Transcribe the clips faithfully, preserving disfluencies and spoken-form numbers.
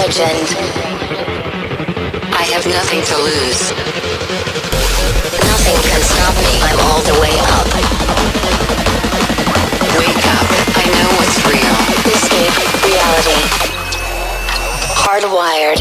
legend. I have nothing to lose. Nothing can stop me. I'm all the way up. Wake up. I know what's real. Escape reality. Hardwired.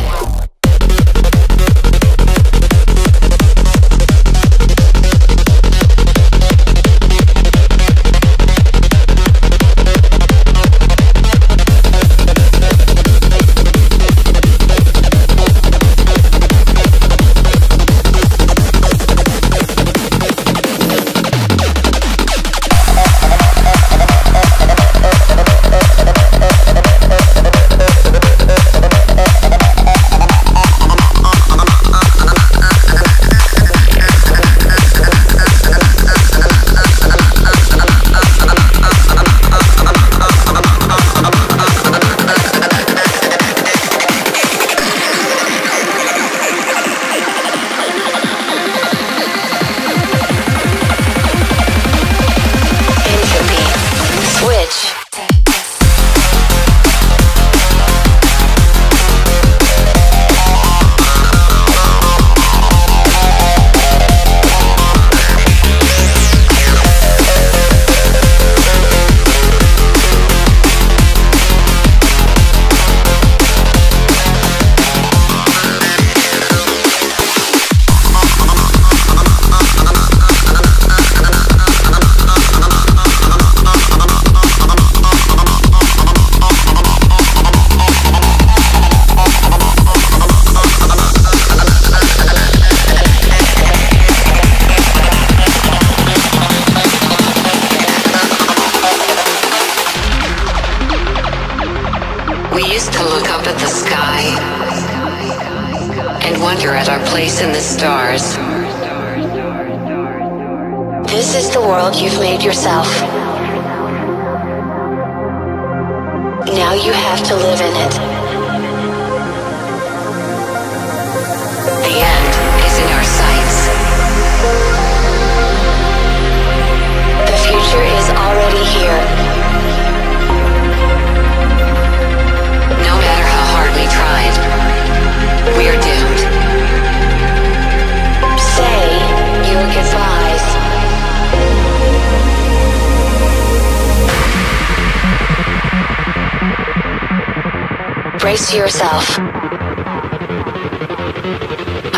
Brace yourself.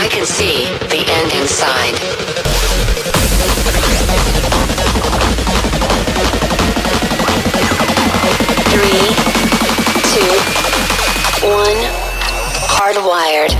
I can see the end inside. Three, two, one, hardwired.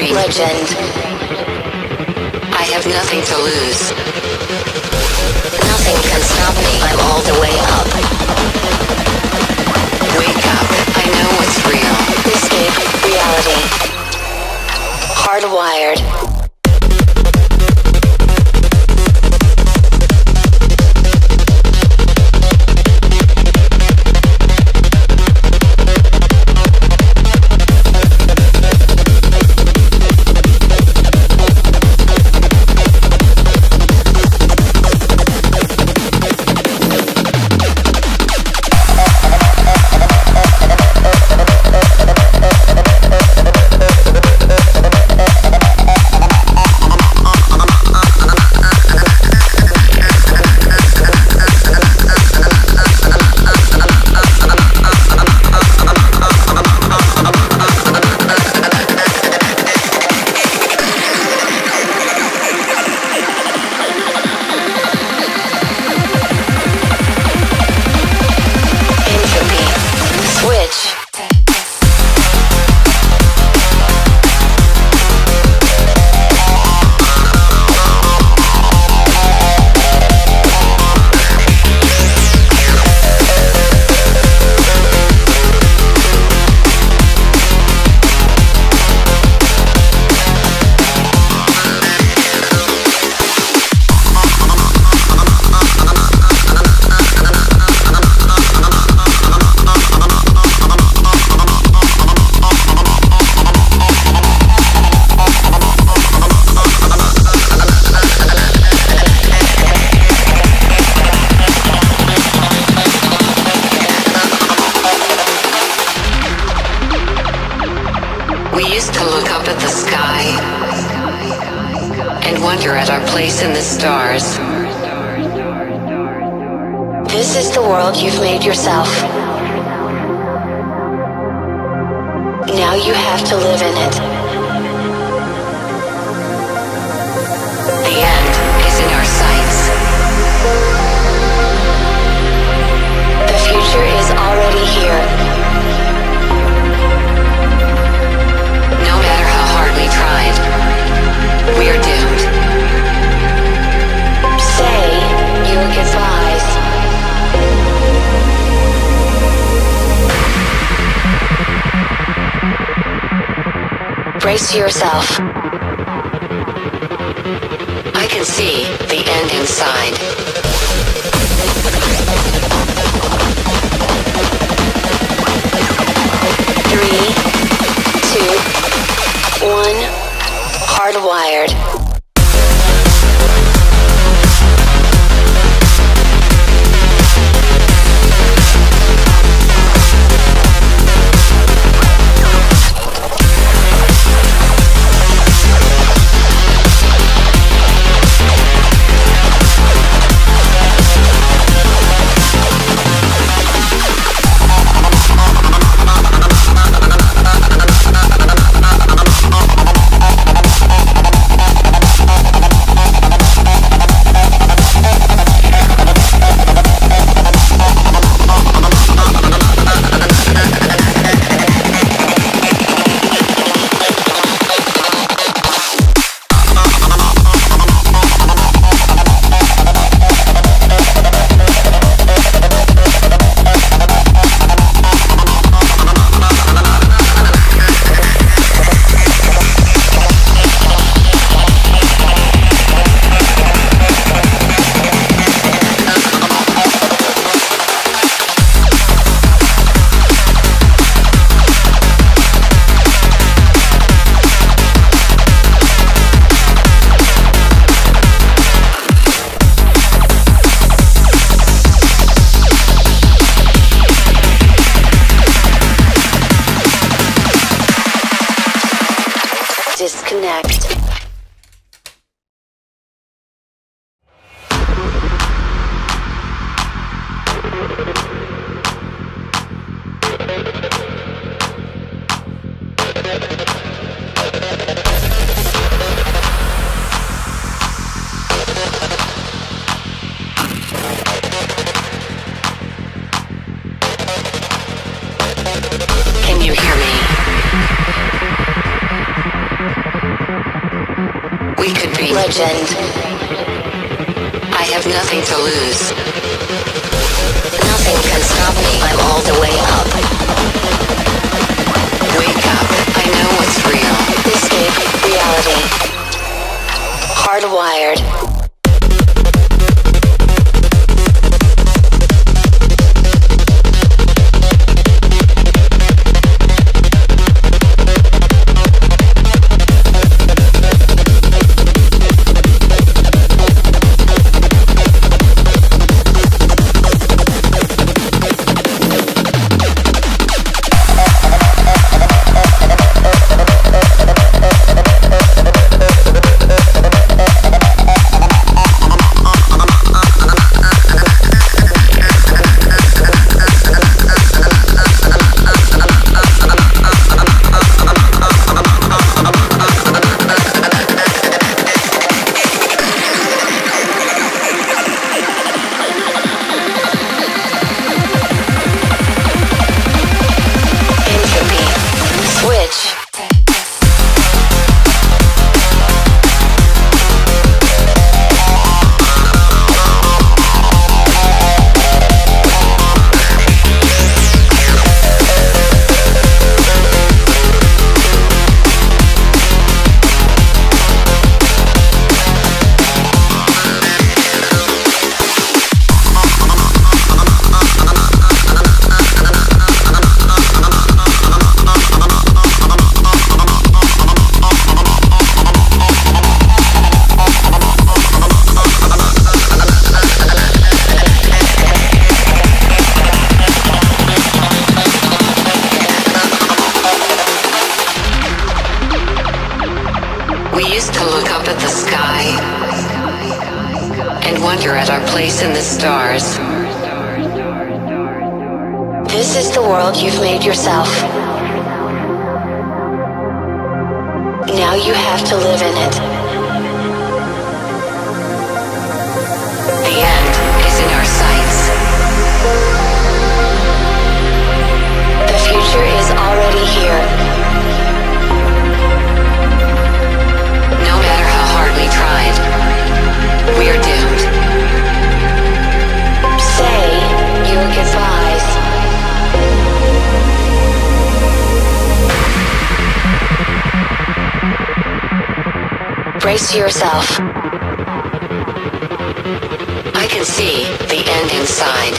Street legend. I have nothing to lose. Nothing can stop me. I'm all the way up. Wake up. I know what's real. Escape reality. Hardwired. Brace yourself. I can see the end inside. three, two, one, hardwired. Can you hear me? Street legend. I have nothing to lose. Nothing can stop me. I'm all the way up. Wake up. I know what's real. Escape reality. Hardwired. Brace yourself. I can see the end inside.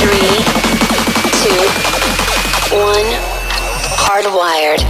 three, two, one, hardwired.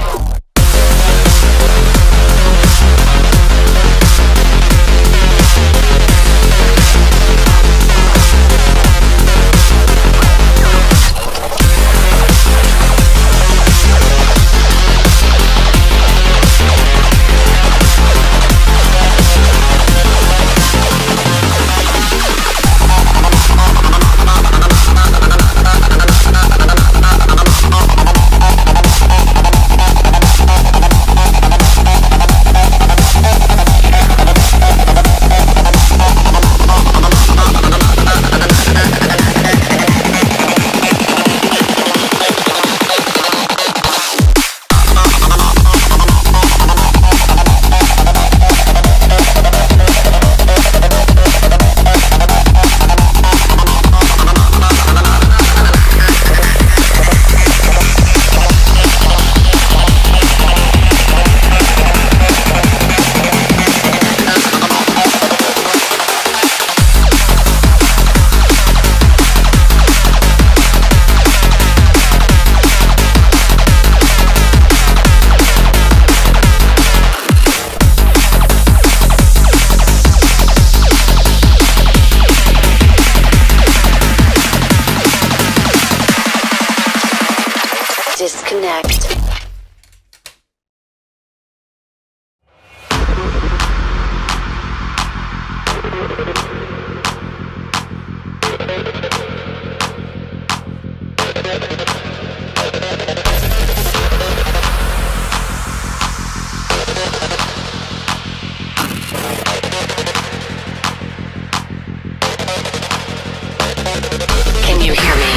Can you hear me?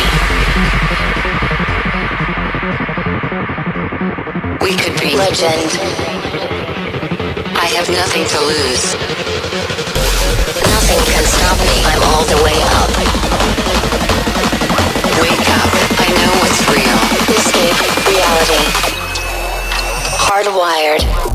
legend. I have nothing to lose. Nothing can stop me. I'm all the way up. Wake up. I know what's real. Escape reality. Hardwired.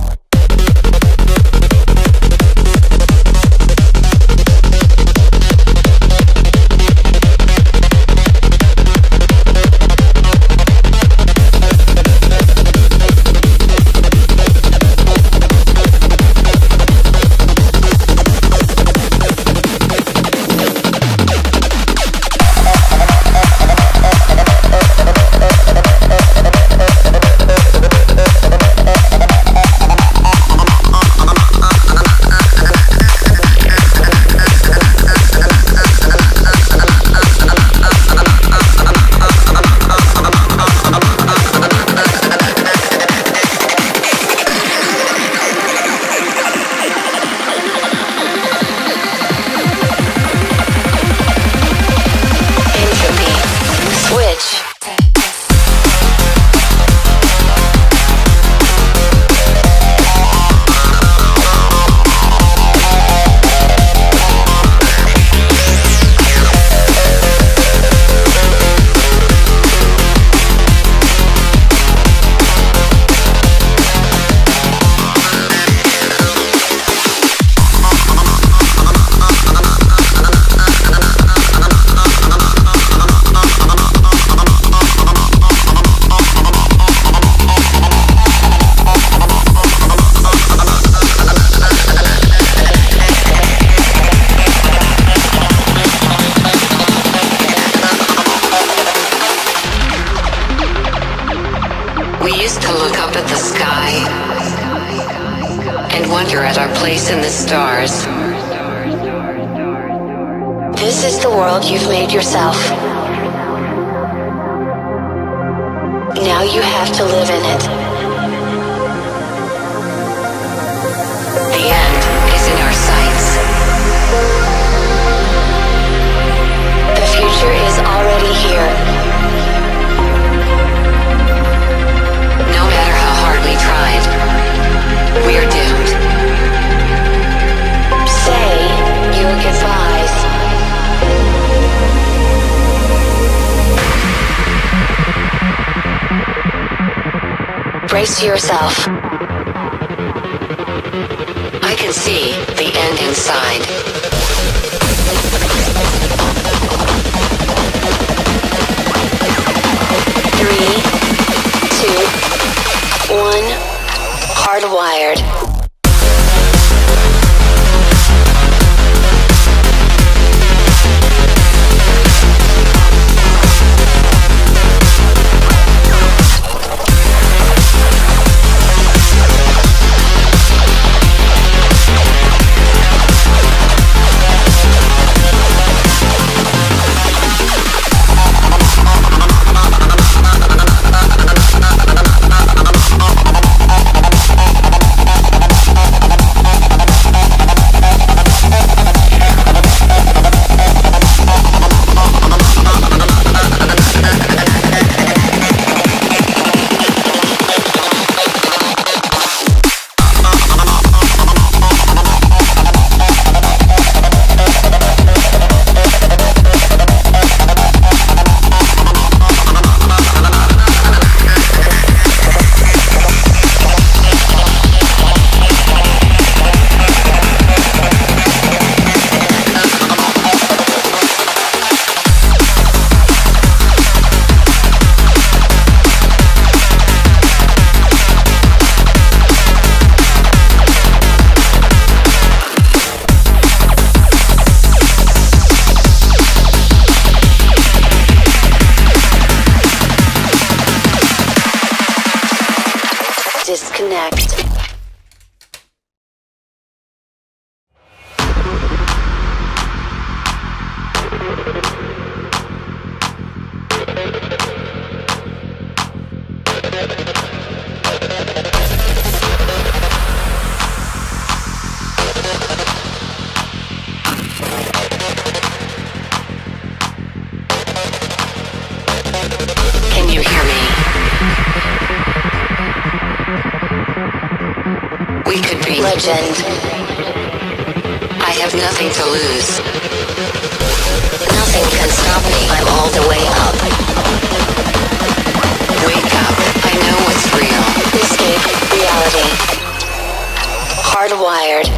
Brace yourself. I can see the end inside. Three, two, one, hardwired. Can you hear me? legend. I have nothing to lose. Nothing can stop me. I'm all the way up. Wake up. I know what's real. Escape reality. Hardwired.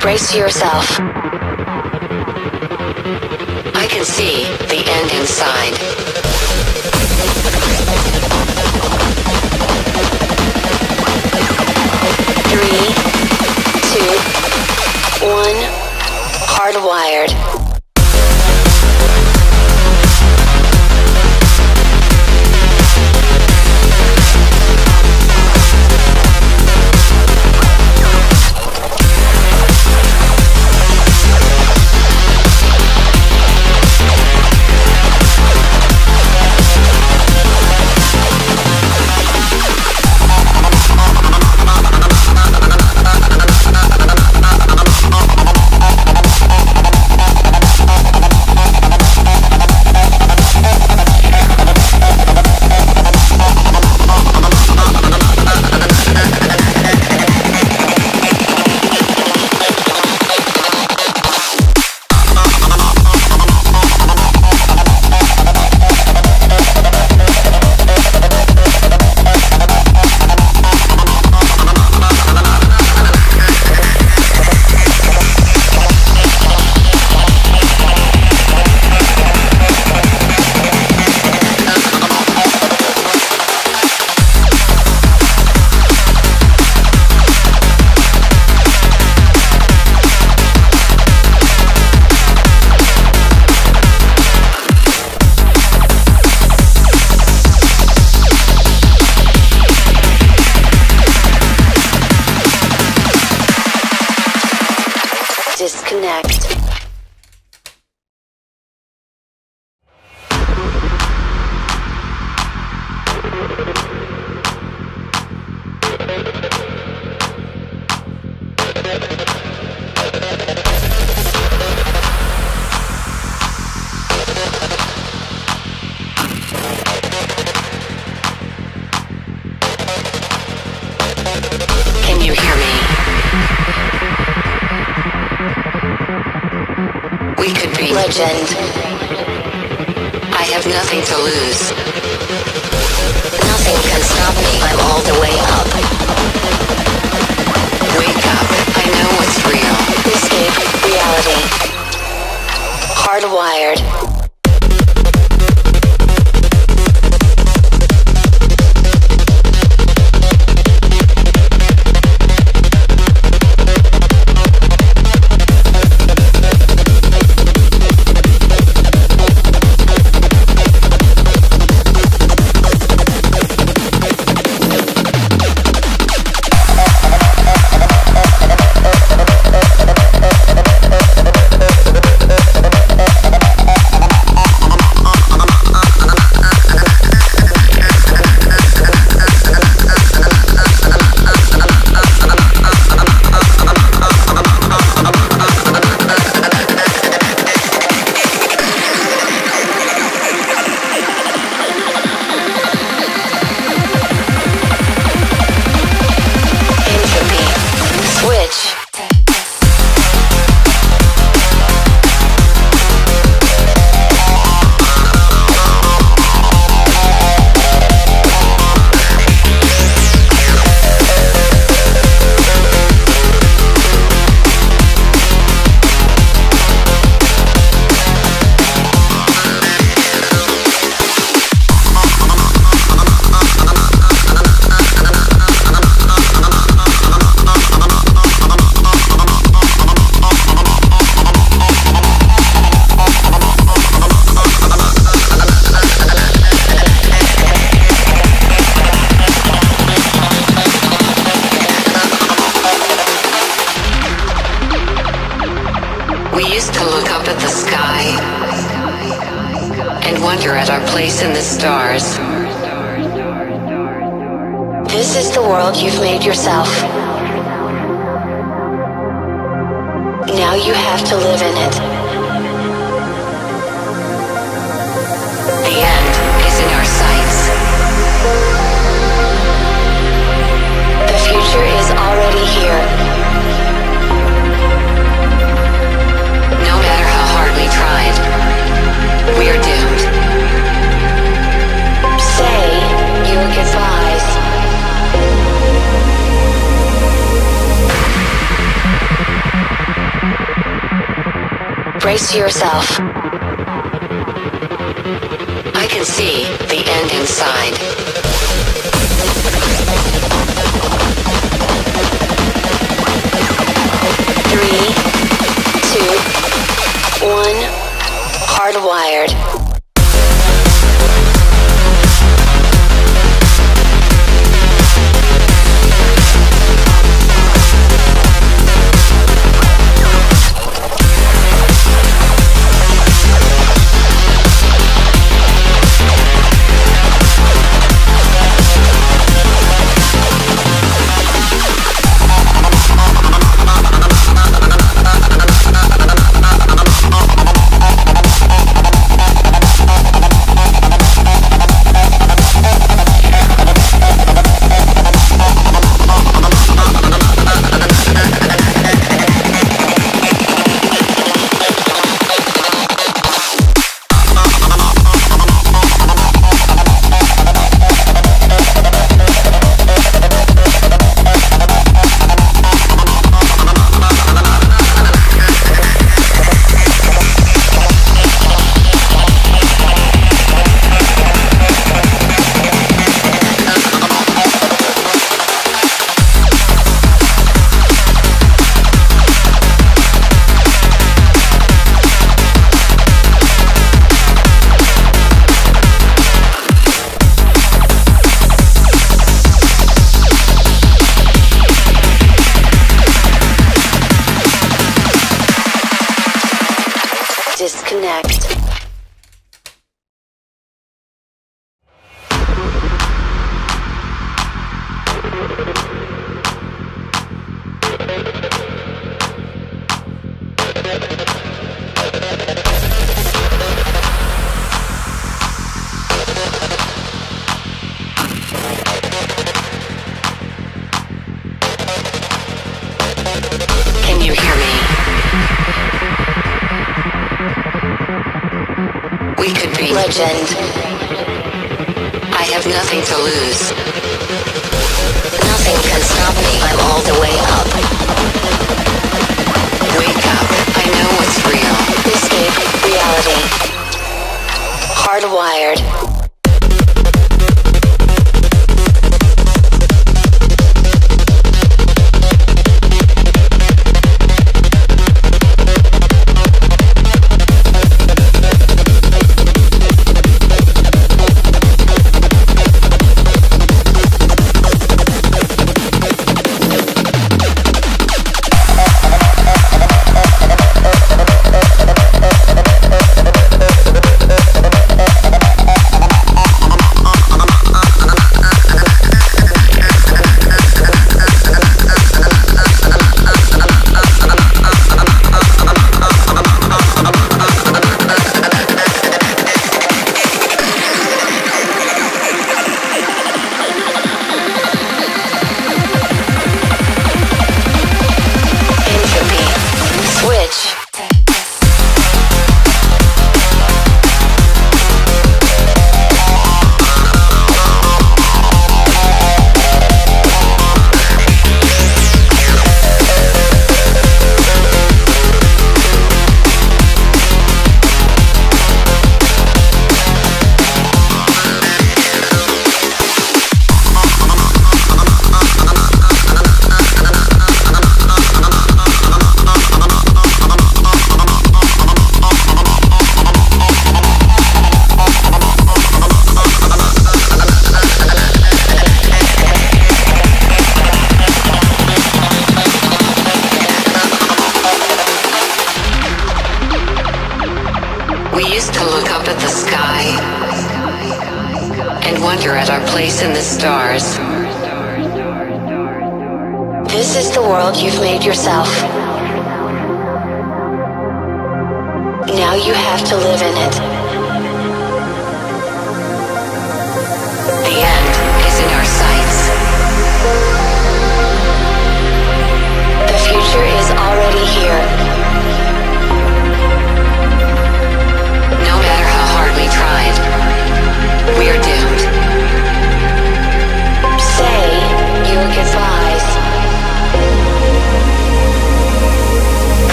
Brace yourself. I can see the end inside. Three, two, one, hardwired. Can you hear me? legend. I have nothing to lose. Nothing can stop me. I'm all the way up. Wake up. I know what's real. Escape reality. Hardwired. Brace yourself. I can see the end inside. Three, two, one, hardwired. Can you hear me? legend. I have nothing to lose. Nothing can stop me. I'm all the way up. Wake up. I know what's real. Escape reality. Hardwired.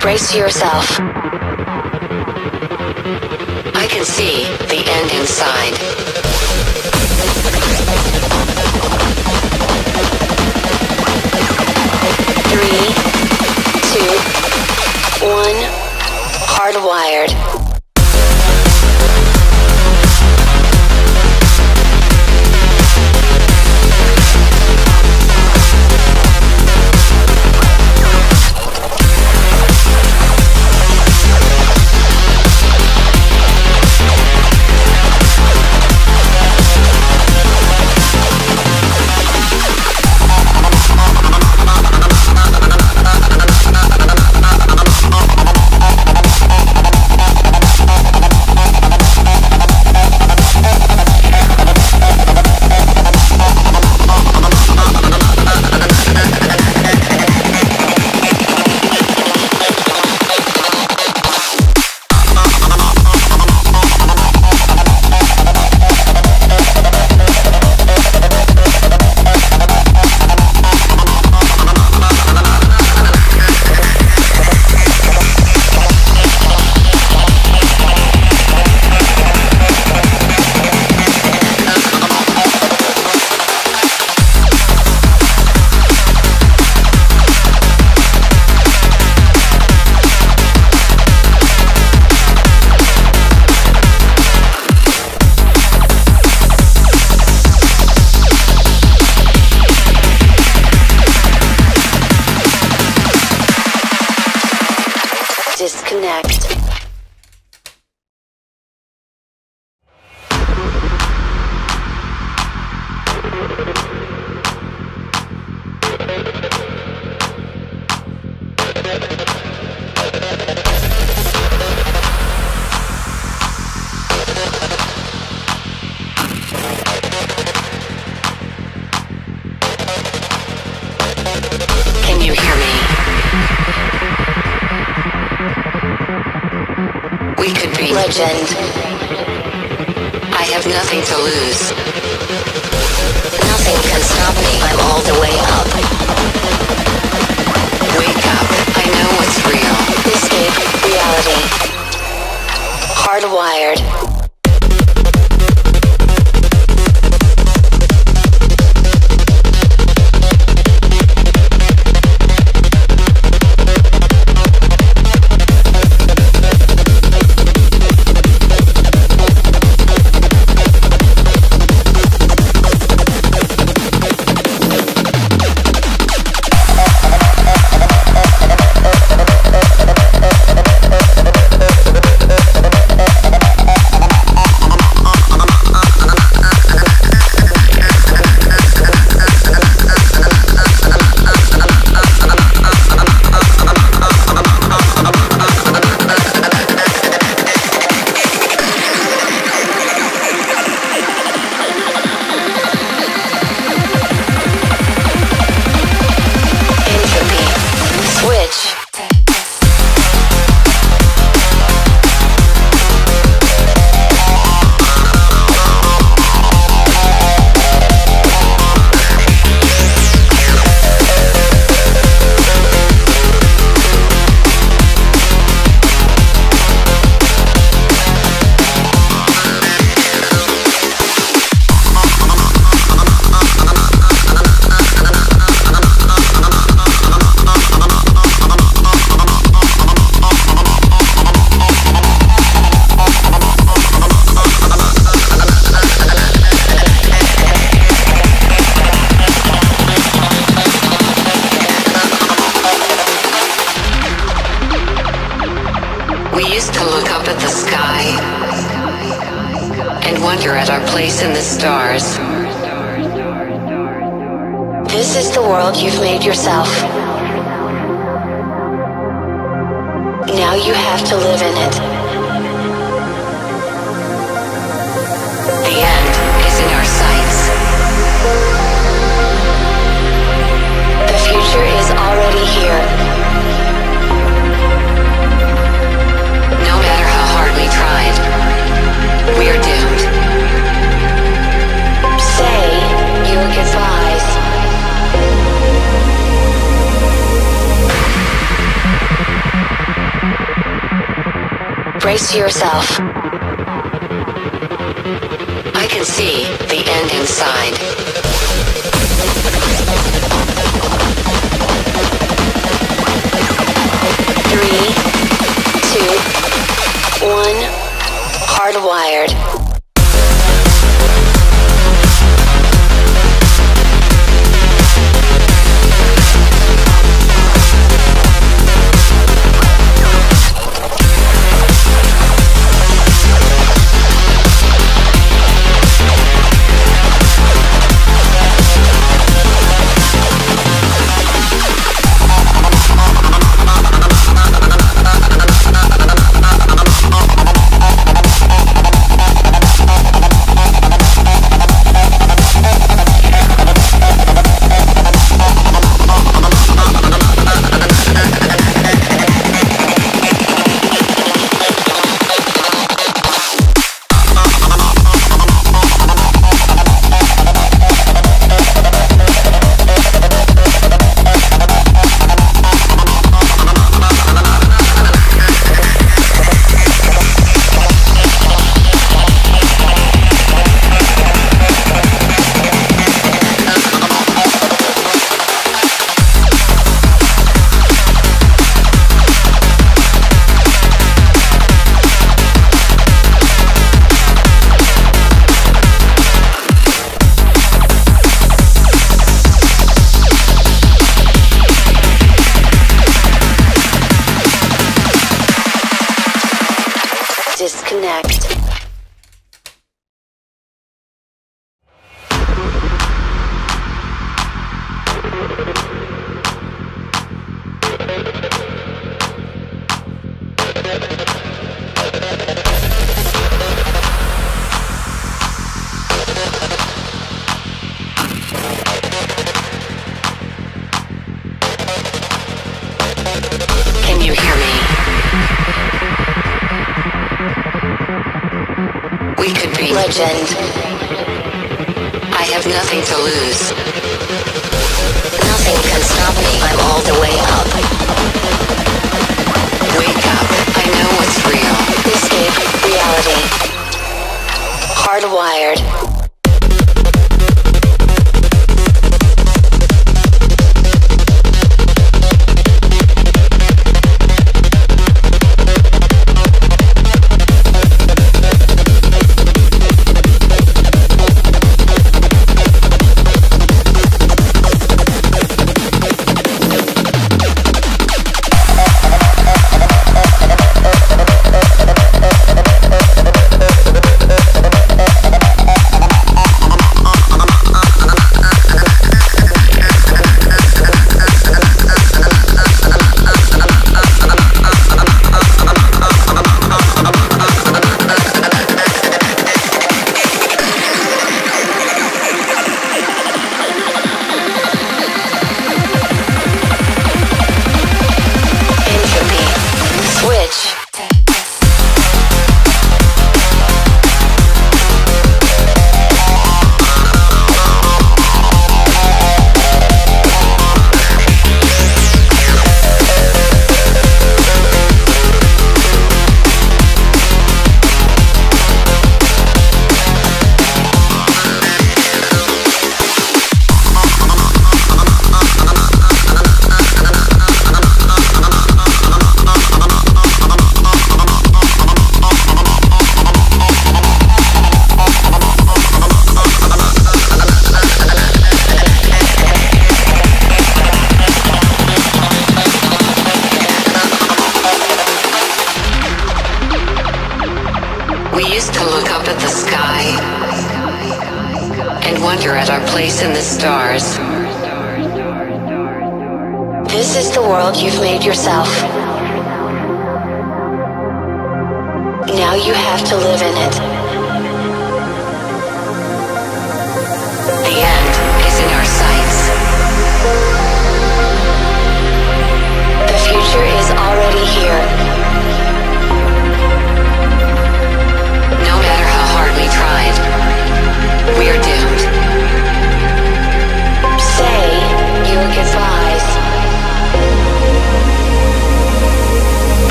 Brace yourself. I can see the end inside. Three, two, one, hardwired. Can you hear me? legend. I have nothing to lose. Nothing can stop me. I'm all the way up. Wake up. I know what's real. Escape reality. Hardwired. Brace yourself. I can see the end inside. Three, two, one, hardwired. legend. I have nothing to lose. Nothing can stop me. I'm all the way up. Wake up. I know what's real. Escape reality. Hardwired.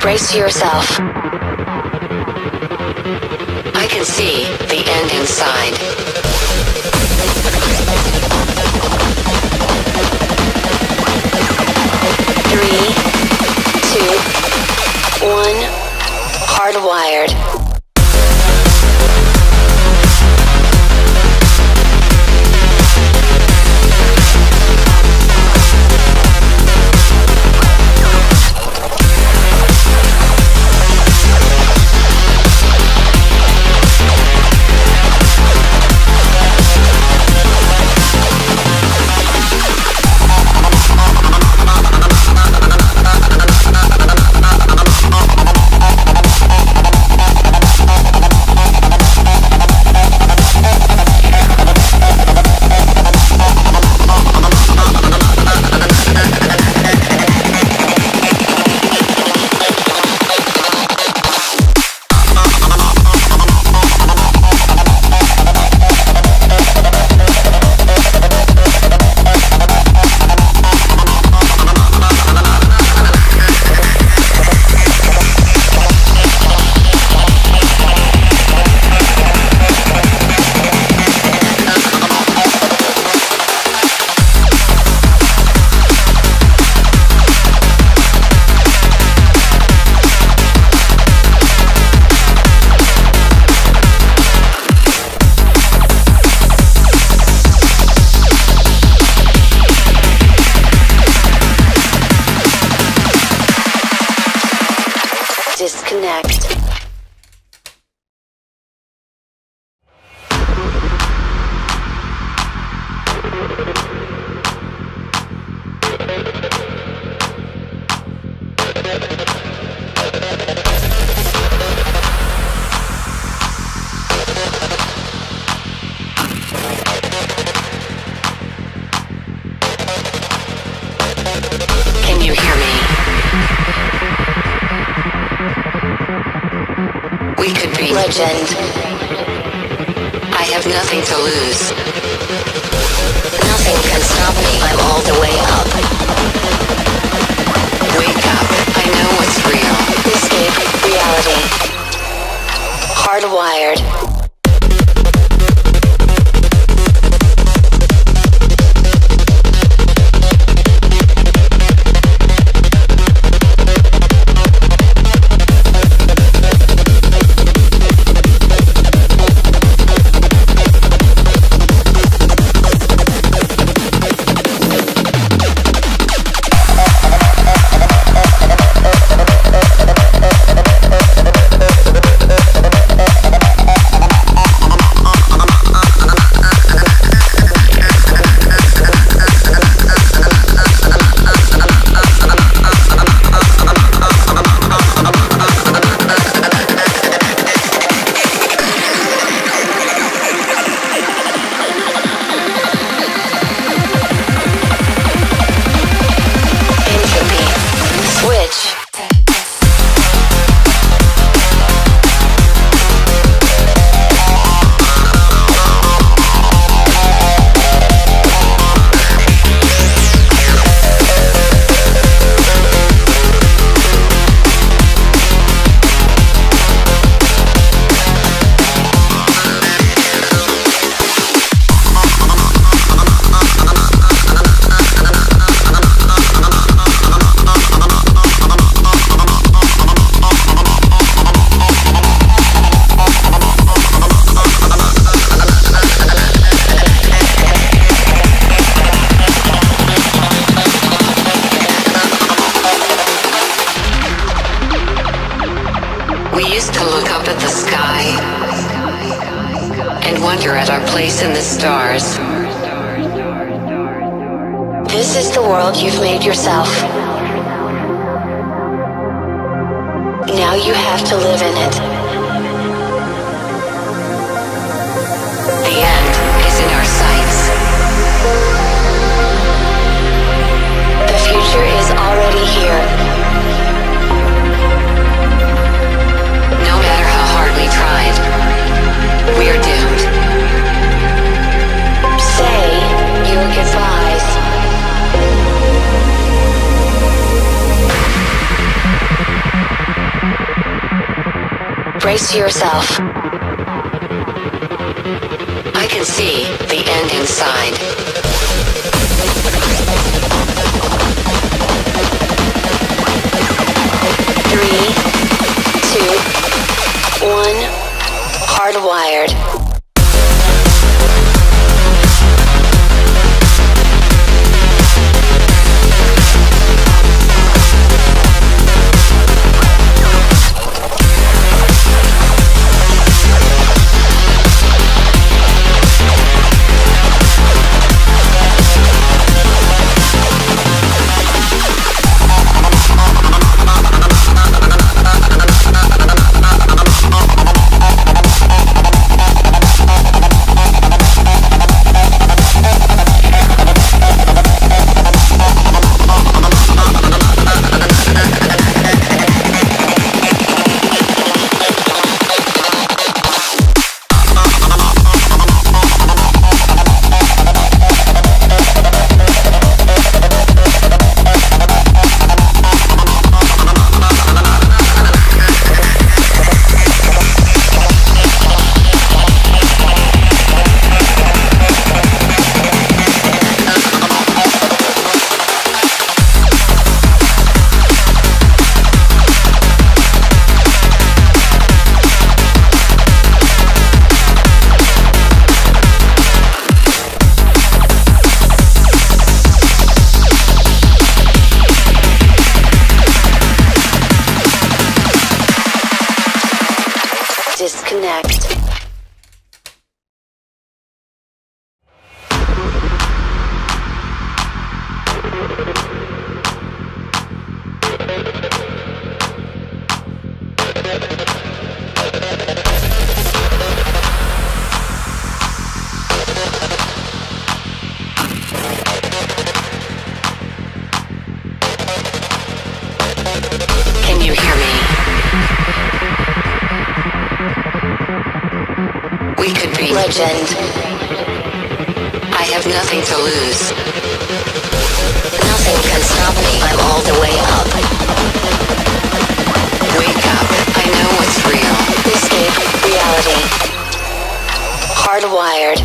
Brace yourself. I can see the end inside. three, two, one, hardwired. Can you hear me? Street legend. I have nothing to lose. Nothing can stop me. I'm all the way up. Wake up. I know what's real. Escape reality. Hardwired. Brace yourself. I can see the end inside. Three, two, one, hardwired. Can you hear me? legend. I have nothing to lose. Nothing can stop me. I'm all the way up. Wake up. I know what's real. Escape reality. Hardwired.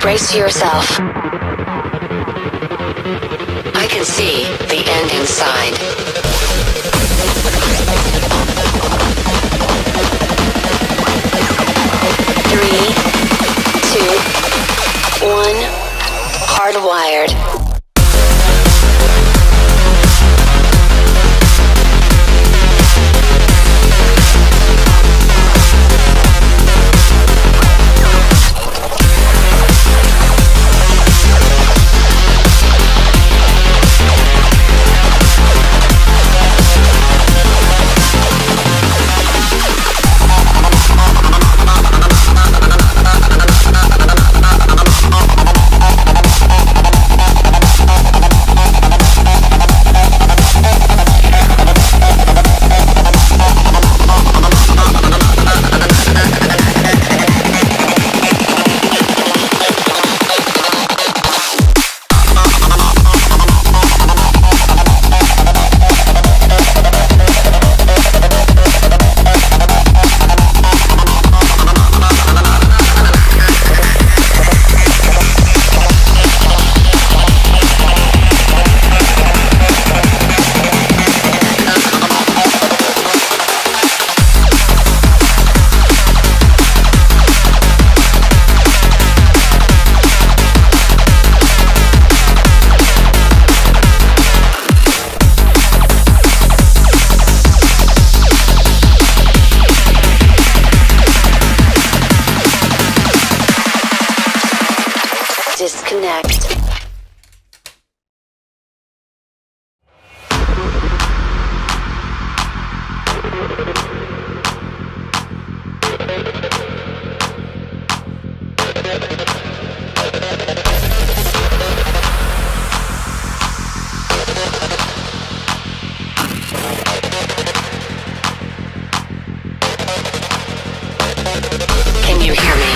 Brace yourself. I can see the end inside. Can you hear me?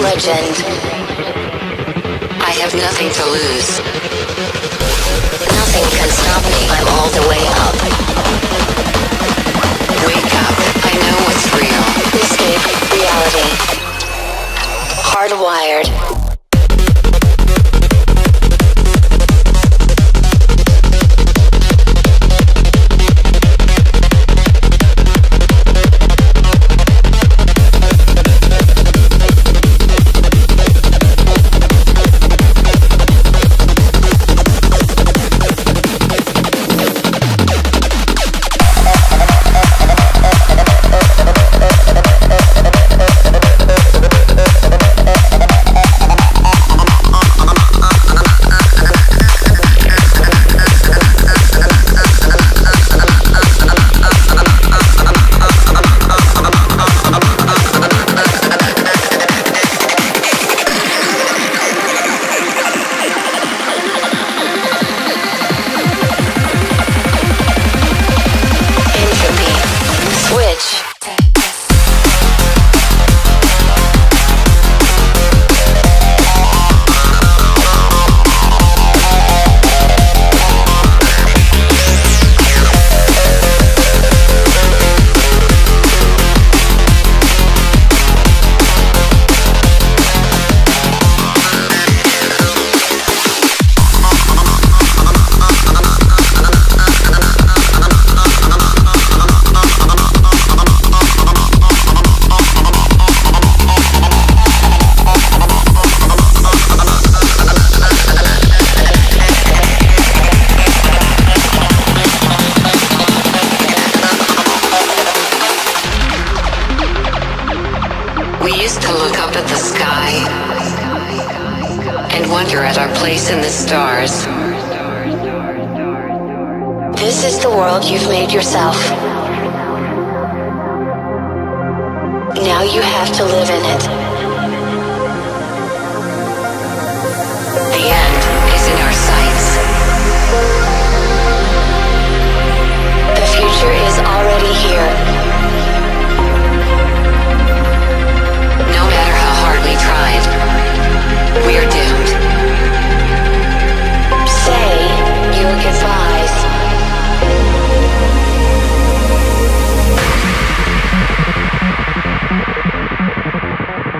Legend. I have nothing to lose. Nothing can stop me. I'm all the way up. Wake up. I know what's real. Escape reality. Hardwired.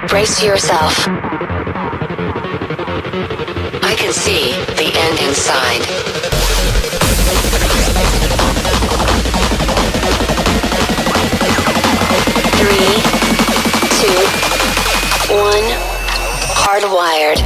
Brace yourself. I can see the end inside. three, two, one, hardwired.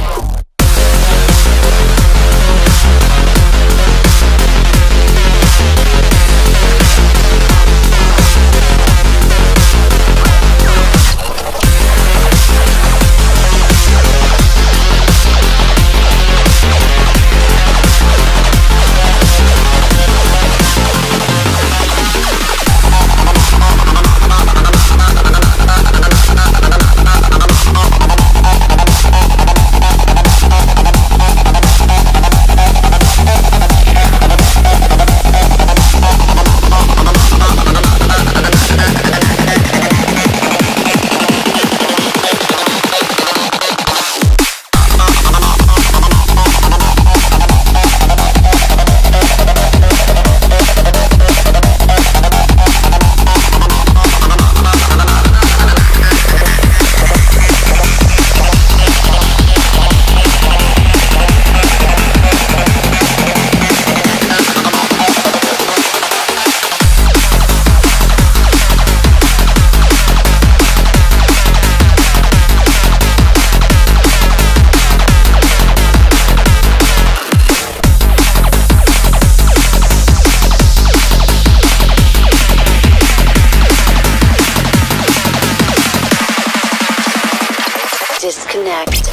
Disconnect.